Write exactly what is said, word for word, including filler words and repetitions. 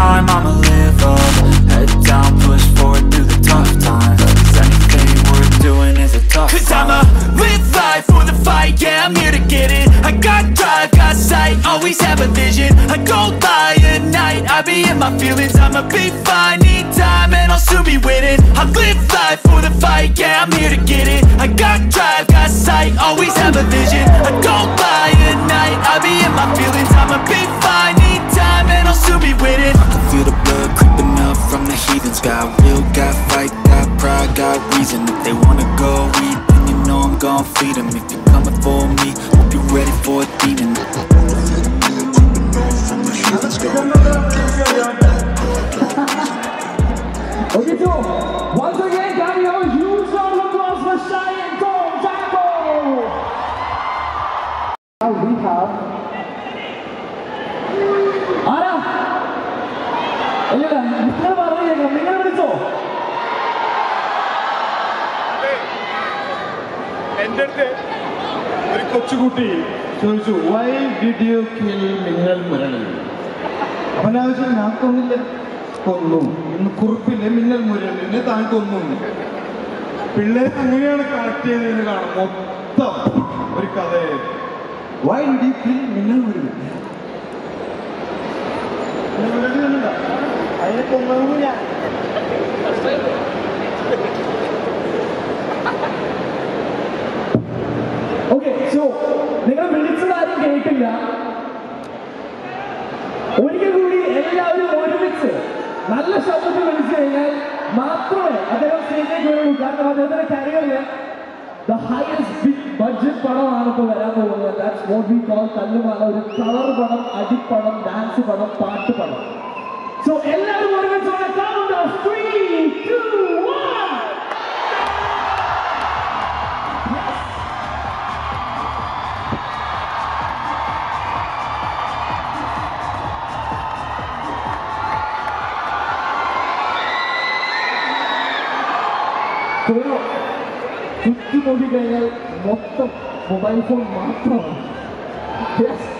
time, I'ma live up. Head down, push forward through the tough times. Cause anything worth doing is a tough Cause time. I'ma live life for the fight, yeah, I'm here to get it. I got drive, got sight, always have a vision. I go by at night, I be in my feelings. I'ma be fine, need time, and I'll soon be winning. I live life for the fight, yeah, I'm here to get it. I got drive, got sight, always have a vision. I go by at night, I be in my feelings. I'ma be fine, need time, and I'll soon be winning. I can feel the blood creeping up from the heathens. Got will, got fight, got pride, got reason. If they wanna go eat, then you know I'm gon' feed them. If you're coming for me, hope you're ready for a demon. Okay, so once again, can we have a huge round of applause for Shine Tom Chacko? Now we have Anna. Hey, you guys, you guys are ready. You guys are ready, so. Ended it. We coached Guti. So, so why did you kill Mineral Murali? When I was in Nagpur. Kondu, inu kurupile minnal muriyalli ne thaan kondu. Pille thangiyan kaattiye ne gaar motta orikade. Why did you kill minnal muriyalli? Muriyalli ne da? Aye kondu muriya. Okay, so നിങ്ങൾ വിളിച്ചത് ആരും കേട്ടില്ല. ഒരിക്കൽ കൂടി എല്ലാവരും ഒരുമിച്ച്. നല്ല ശബ്ദത്തിൽ വിളിച്ചു കഴിഞ്ഞാൽ മാത്രമേ അദ്ദേഹം സ്റ്റേജിലേക്ക് വരുള്ളൂ. കാരണം അദ്ദേഹത്തിന്റെ കരിയറിലെ ദ ഹയസ്റ്റ് ബിഗ് ബഡ്ജറ്റ് പടമാണ് ഇപ്പോൾ വരാൻ പോകുന്നത്. That's what we call Thallumaala. ഒരു കളർ പടം, അടിപ്പടം, ഡാൻസ് പടം, പാട്ട് പടം. സോ എല്ലാവരും ഒരുമിച്ച് चुटकी मोदी गए मोबाइल फोन मात्र